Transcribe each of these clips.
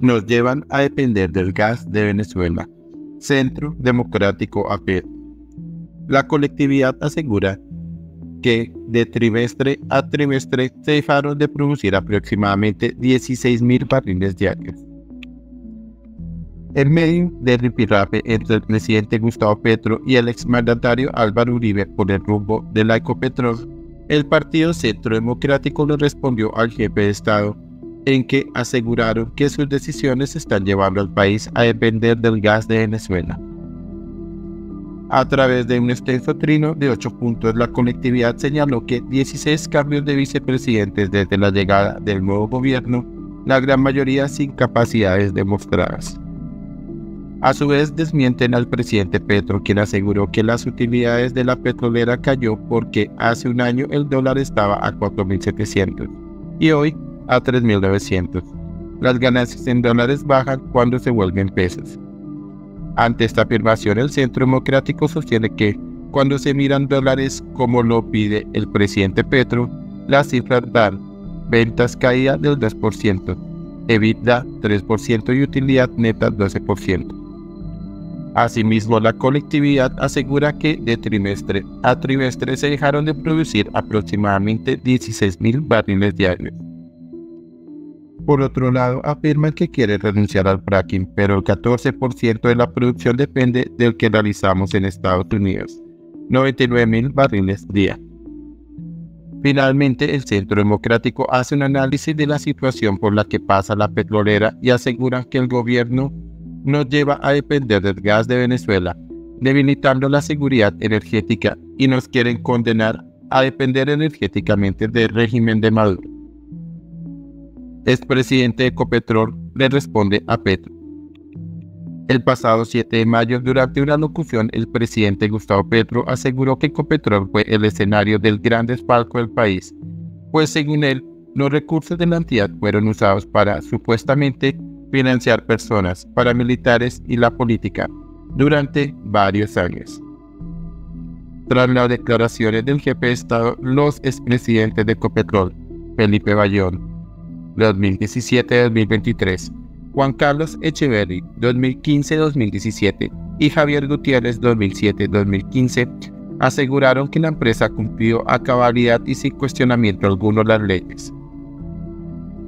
nos llevan a depender del gas de Venezuela. Centro Democrático AP. La colectividad asegura que de trimestre a trimestre se dejaron de producir aproximadamente 16.000 barriles diarios. En medio del ripirrape entre el presidente Gustavo Petro y el exmandatario Álvaro Uribe por el rumbo de la Ecopetrol, el partido Centro Democrático le respondió al jefe de Estado, en que aseguraron que sus decisiones están llevando al país a depender del gas de Venezuela. A través de un extenso trino de 8 puntos, la colectividad señaló que 16 cambios de vicepresidentes desde la llegada del nuevo gobierno, la gran mayoría sin capacidades demostradas. A su vez, desmienten al presidente Petro, quien aseguró que las utilidades de la petrolera cayó porque hace un año el dólar estaba a 4.700 y hoy a 3.900. Las ganancias en dólares bajan cuando se vuelven pesos. Ante esta afirmación, el Centro Democrático sostiene que, cuando se miran dólares como lo pide el presidente Petro, las cifras dan ventas caída del 2%, EBITDA 3% y utilidad neta 12%. Asimismo, la colectividad asegura que de trimestre a trimestre se dejaron de producir aproximadamente 16.000 barriles diarios. Por otro lado, afirman que quiere renunciar al fracking, pero el 14% de la producción depende del que realizamos en Estados Unidos, 99.000 barriles día. Finalmente, el Centro Democrático hace un análisis de la situación por la que pasa la petrolera y asegura que el gobierno nos lleva a depender del gas de Venezuela, debilitando la seguridad energética, y nos quieren condenar a depender energéticamente del régimen de Maduro. Expresidente de Ecopetrol le responde a Petro. El pasado 7 de mayo, durante una locución, el presidente Gustavo Petro aseguró que Ecopetrol fue el escenario del gran desfalco del país, pues según él, los recursos de la entidad fueron usados para, supuestamente, financiar personas, paramilitares y la política, durante varios años. Tras las declaraciones del jefe de Estado, los expresidentes de Ecopetrol, Felipe Bayón, 2017-2023, Juan Carlos Echeverry, 2015-2017, y Javier Gutiérrez, 2007-2015, aseguraron que la empresa cumplió a cabalidad y sin cuestionamiento alguno las leyes.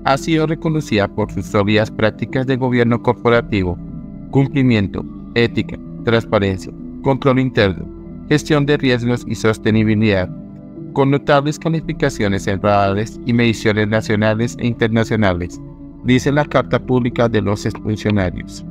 Ha sido reconocida por sus sólidas prácticas de gobierno corporativo, cumplimiento, ética, transparencia, control interno, gestión de riesgos y sostenibilidad, con notables calificaciones en radares y mediciones nacionales e internacionales, dice la carta pública de los exfuncionarios.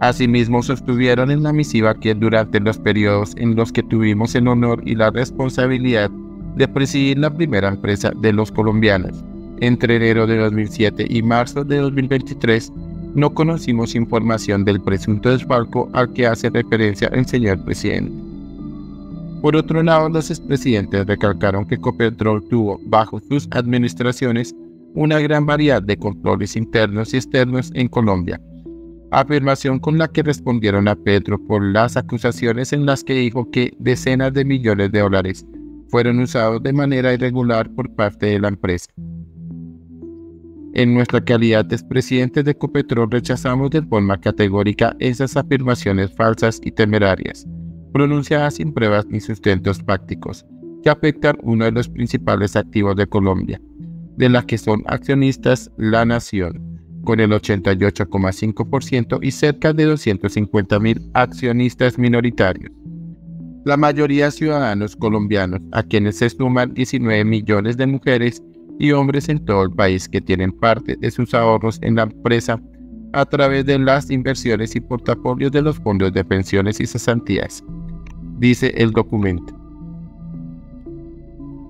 Asimismo, sostuvieron en la misiva que durante los periodos en los que tuvimos el honor y la responsabilidad de presidir la primera empresa de los colombianos, entre enero de 2007 y marzo de 2023, no conocimos información del presunto desfalco al que hace referencia el señor presidente. Por otro lado, los expresidentes recalcaron que Ecopetrol tuvo, bajo sus administraciones, una gran variedad de controles internos y externos en Colombia, afirmación con la que respondieron a Petro por las acusaciones en las que dijo que decenas de millones de dólares fueron usados de manera irregular por parte de la empresa. En nuestra calidad de expresidentes de Ecopetrol rechazamos de forma categórica esas afirmaciones falsas y temerarias, pronunciadas sin pruebas ni sustentos prácticos, que afectan uno de los principales activos de Colombia, de la que son accionistas la nación, con el 88,5% y cerca de 250.000 accionistas minoritarios, la mayoría ciudadanos colombianos, a quienes se suman 19 millones de mujeres y hombres en todo el país que tienen parte de sus ahorros en la empresa a través de las inversiones y portafolios de los fondos de pensiones y cesantías, dice el documento.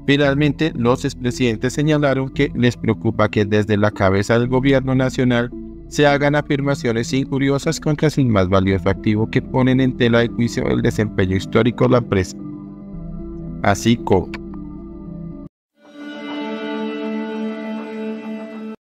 Finalmente, los expresidentes señalaron que les preocupa que desde la cabeza del gobierno nacional se hagan afirmaciones injuriosas contra su más valioso activo que ponen en tela de juicio el desempeño histórico de la empresa, así como